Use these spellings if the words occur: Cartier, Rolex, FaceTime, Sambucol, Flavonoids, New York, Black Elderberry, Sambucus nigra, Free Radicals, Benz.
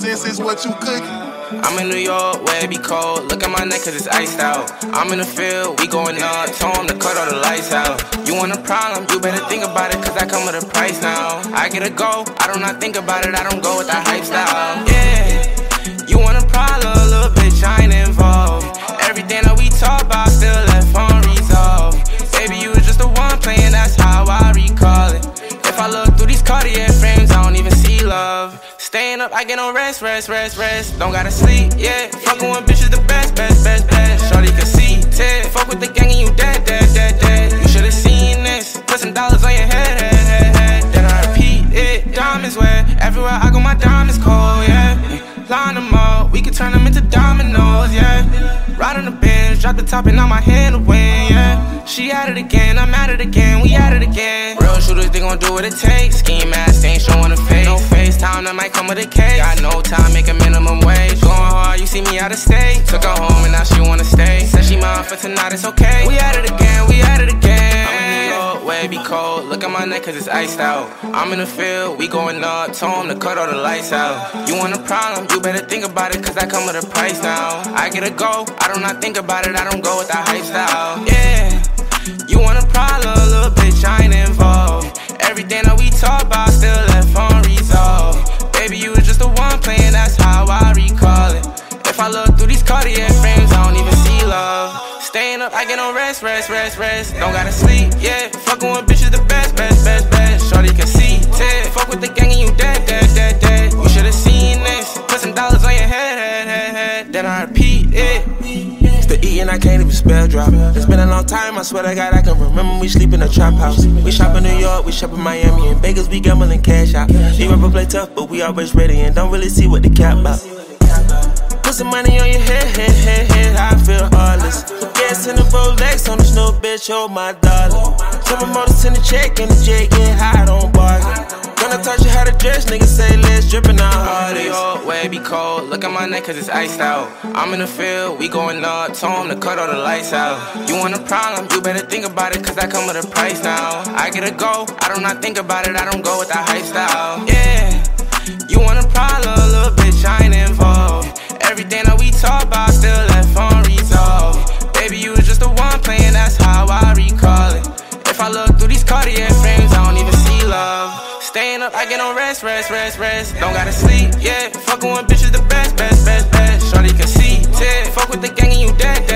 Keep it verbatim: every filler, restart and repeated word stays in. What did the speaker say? This is what you cookin'. I'm in New York, where it be cold. Look at my neck, cause it's iced out. I'm in the field, we going up. Told him to cut all the lights out. You want a problem, you better think about it, cause I come with a price now. I get a go, I do not think about it, I don't go with that hype style. Yeah, you want a problem, little bitch, I ain't involved. Everything that we talk about still left unresolved. Baby, you was just the one playing, that's how I recall it. If I look through these Cartier frames, I don't even see love. Staying up, I get on rest, rest, rest, rest. Don't gotta sleep, yeah. Fuckin' with bitches the best, best, best, best. Shorty can see, Ted. Fuck with the gang and you dead, dead, dead, dead. You should've seen this. Put some dollars on your head, head, head, head. Then I repeat it. Diamonds wet. Everywhere I go, my diamonds cold, yeah. Line them up, we can turn them into dominoes, yeah. Ride on the Benz, drop the top and now my hand to win, yeah. She at it again, I'm at it again, we at it again. Real shooters, they gon' do what it takes. Scheme ass, they ain't showing the face. No FaceTime, that might come with a case. Got no time, make a minimum wage. Going hard, you see me out of state. Took her home and now she wanna stay. Said she mine for tonight, it's okay. We at it again, we at it again. I'm in New York, where it be cold. Look at my neck, cause it's iced out. I'm in the field, we going up. Told him to cut all the lights out. You want a problem, you better think about it, cause I come with a price now. I get a go, I do not think about it, I don't go with that hype style. Yeah. You want a problem, little bitch, I ain't involved. Everything that we talk about still left unresolved. Baby, you was just the one playing, that's how I recall it. If I look through these Cartier frames, I don't even see love. Staying up, I get on rest, rest, rest, rest. Don't gotta sleep, yeah. Fucking with bitches the best, best, best, best. Shorty can see, Ted. Fuck with the gang and you dead, dead, dead, dead. You should've seen this. Put some dollars on your head, head, head, head. Then I repeat it. To eat and I can't even spell drop. It's been a long time, I swear to God I can remember we sleep in a trap house. We shop in New York, we shop in Miami, in Vegas we gambling cash out. We never play tough, but we always ready and don't really see what the cap about. Put some money on your head, head, head, head, I feel heartless. Gas in the Rolex on this new bitch, oh my darling. Tell my motors in the check and the jet get high, don't bargain. When I taught you how to dress, niggas say let's drip in our hardest. I'm in New York, where it be cold. Look at my neck, cause it's iced out. I'm in the field, we going up. Told him to cut all the lights out. You want a problem, you better think about it, cause I come with a price now. I get a go, I do not think about it, I don't go with that hype style. Yeah, you want a problem, little bitch, I ain't involved. Everything that we talk about still left unresolved. Baby, you was just the one playing, that's how I recall it. If I look through these Cartier frames, I don't even see love. Staying up, I get on rest, rest, rest, rest. Don't gotta sleep, yeah. Fuckin' with bitches the best, best, best, best. Shorty can see, Ted. Fuck with the gang and you dead, dead.